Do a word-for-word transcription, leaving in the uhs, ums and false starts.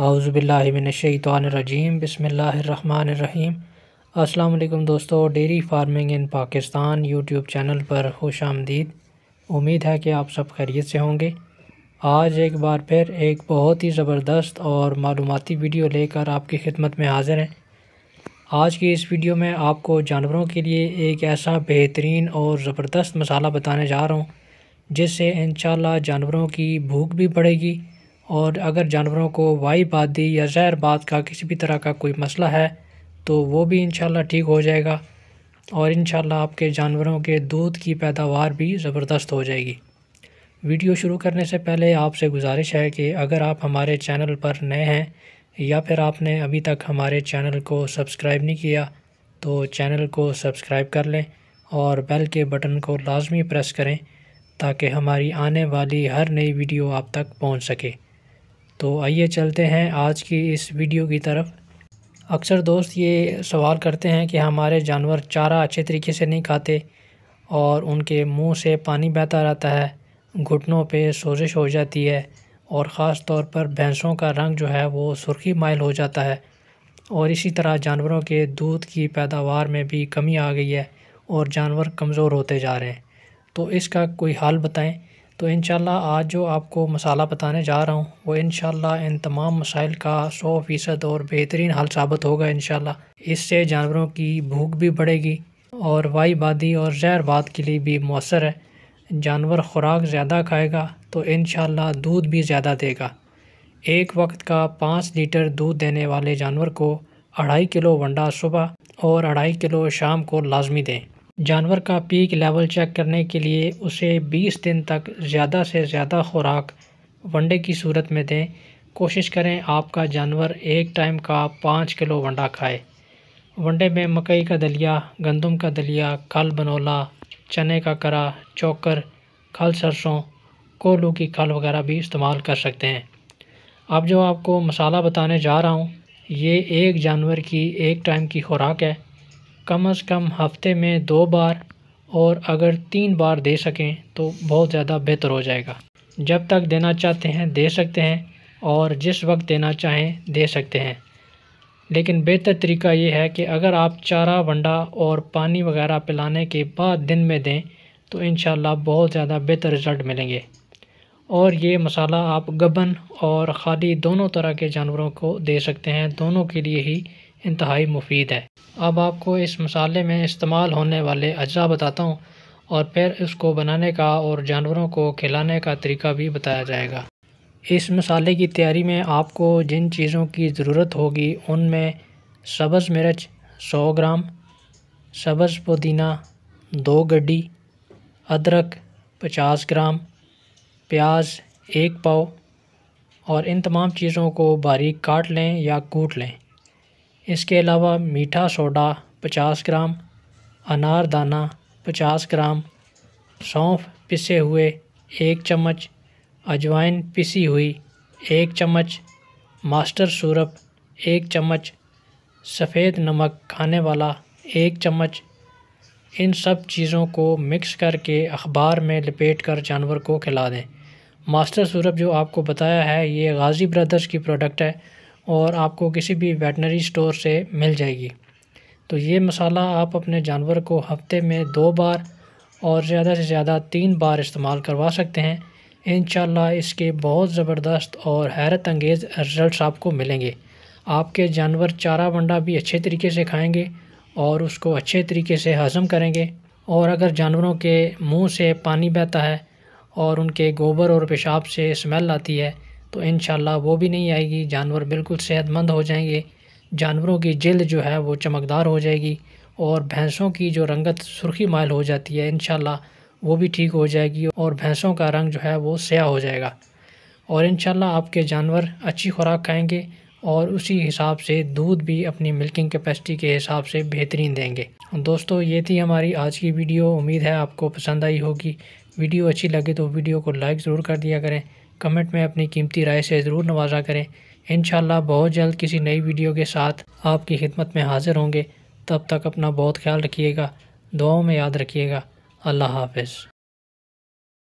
आउज़ुबिल्लाहि मिनश्शैतानिर्रजीम बिस्मिल्लाहिर्रहमानिर्रहीम। अस्सलाम वालेकुम दोस्तों, dairy farming in Pakistan YouTube channel पर खुश आमदीद। उम्मीद है कि आप सब खैरियत से होंगे। आज एक बार फिर एक बहुत ही ज़बरदस्त और मालूमाती वीडियो लेकर आपकी खिदमत में हाज़िर हैं। आज की इस वीडियो में आपको जानवरों के लिए एक ऐसा बेहतरीन और ज़बरदस्त मसाला बताने जा रहा हूँ जिससे इंशाल्लाह जानवरों की भूख भी बढ़ेगी, और अगर जानवरों को वाई बादी या जहर बात का किसी भी तरह का कोई मसला है तो वो भी इंशाल्लाह ठीक हो जाएगा, और इंशाल्लाह आपके जानवरों के दूध की पैदावार भी ज़बरदस्त हो जाएगी। वीडियो शुरू करने से पहले आपसे गुजारिश है कि अगर आप हमारे चैनल पर नए हैं या फिर आपने अभी तक हमारे चैनल को सब्सक्राइब नहीं किया तो चैनल को सब्सक्राइब कर लें और बेल के बटन को लाजमी प्रेस करें ताकि हमारी आने वाली हर नई वीडियो आप तक पहुंच सके। तो आइए चलते हैं आज की इस वीडियो की तरफ। अक्सर दोस्त ये सवाल करते हैं कि हमारे जानवर चारा अच्छे तरीके से नहीं खाते और उनके मुंह से पानी बहता रहता है, घुटनों पे सोजिश हो जाती है, और ख़ास तौर पर भैंसों का रंग जो है वो सुर्खी माइल हो जाता है, और इसी तरह जानवरों के दूध की पैदावार में भी कमी आ गई है और जानवर कमज़ोर होते जा रहे हैं। तो इसका कोई हाल बताएं। तो इंशाल्लाह आज जो आपको मसाला बताने जा रहा हूँ वो इंशाल्लाह इन तमाम मसाइल का सौ फ़ीसद और बेहतरीन हल साबित होगा। इंशाल्लाह इससे जानवरों की भूख भी बढ़ेगी और वाई बादी और जहर बात के लिए भी मौसर है। जानवर ख़ुराक ज़्यादा खाएगा तो इंशाल्लाह दूध भी ज़्यादा देगा। एक वक्त का पाँच लीटर दूध देने वाले जानवर को अढ़ाई किलो वंडा सुबह और अढ़ाई किलो शाम को लाजमी दें। जानवर का पीक लेवल चेक करने के लिए उसे बीस दिन तक ज़्यादा से ज़्यादा खुराक वंडे की सूरत में दें। कोशिश करें आपका जानवर एक टाइम का पाँच किलो वंडा खाए। वंडे में मकई का दलिया, गंदम का दलिया, खल बनोला, चने का करा, चोकर, खल सरसों, कोलू की खल वगैरह भी इस्तेमाल कर सकते हैं। अब जो आपको मसाला बताने जा रहा हूँ ये एक जानवर की एक टाइम की खुराक है। कम अज़ कम हफ्ते में दो बार और अगर तीन बार दे सकें तो बहुत ज़्यादा बेहतर हो जाएगा। जब तक देना चाहते हैं दे सकते हैं और जिस वक्त देना चाहें दे सकते हैं, लेकिन बेहतर तरीका ये है कि अगर आप चारा, वंडा और पानी वगैरह पिलाने के बाद दिन में दें तो इंशाल्लाह बहुत ज़्यादा बेहतर रिज़ल्ट मिलेंगे। और ये मसाला आप गबन और खाली दोनों तरह के जानवरों को दे सकते हैं, दोनों के लिए ही इंतहाई मुफीद है। अब आपको इस मसाले में इस्तेमाल होने वाले अज्जा बताता हूँ और फिर इसको बनाने का और जानवरों को खिलाने का तरीका भी बताया जाएगा। इस मसाले की तैयारी में आपको जिन चीज़ों की ज़रूरत होगी उनमें सब्ज़ मिर्च सौ ग्राम, सब्ज़ पुदीना दो गड्डी, अदरक पचास ग्राम, प्याज एक पाव, और इन तमाम चीज़ों को बारीक काट लें या कूट लें। इसके अलावा मीठा सोडा पचास ग्राम, अनार दाना पचास ग्राम, सौंफ पिसे हुए एक चम्मच, अजवाइन पिसी हुई एक चम्मच, मास्टर सूरप एक चम्मच, सफ़ेद नमक खाने वाला एक चम्मच। इन सब चीज़ों को मिक्स करके अखबार में लपेट कर जानवर को खिला दें। मास्टर सूरप जो आपको बताया है ये गाज़ी ब्रदर्स की प्रोडक्ट है और आपको किसी भी वेटनरी स्टोर से मिल जाएगी। तो ये मसाला आप अपने जानवर को हफ्ते में दो बार और ज़्यादा से ज़्यादा तीन बार इस्तेमाल करवा सकते हैं। इंशाल्लाह इसके बहुत ज़बरदस्त और हैरत अंगेज़ रिज़ल्ट आपको मिलेंगे। आपके जानवर चारा वंडा भी अच्छे तरीके से खाएंगे और उसको अच्छे तरीके से हज़म करेंगे, और अगर जानवरों के मुंह से पानी बहता है और उनके गोबर और पेशाब से स्मेल आती है तो इंशाल्लाह वो भी नहीं आएगी। जानवर बिल्कुल सेहतमंद हो जाएंगे, जानवरों की जिल्द जो है वो चमकदार हो जाएगी, और भैंसों की जो रंगत सुर्खी माइल हो जाती है इंशाल्लाह वो भी ठीक हो जाएगी, और भैंसों का रंग जो है वो स्याह हो जाएगा, और इंशाल्लाह आपके जानवर अच्छी खुराक खाएंगे और उसी हिसाब से दूध भी अपनी मिल्किंग कैपेसिटी के हिसाब से बेहतरीन देंगे। दोस्तों ये थी हमारी आज की वीडियो, उम्मीद है आपको पसंद आई होगी। वीडियो अच्छी लगी तो वीडियो को लाइक ज़रूर कर दिया करें, कमेंट में अपनी कीमती राय से ज़रूर नवाजा करें। इंशाल्लाह बहुत जल्द किसी नई वीडियो के साथ आपकी खिदमत में हाज़िर होंगे। तब तक अपना बहुत ख्याल रखिएगा, दुआओं में याद रखिएगा। अल्लाह हाफ़िज़।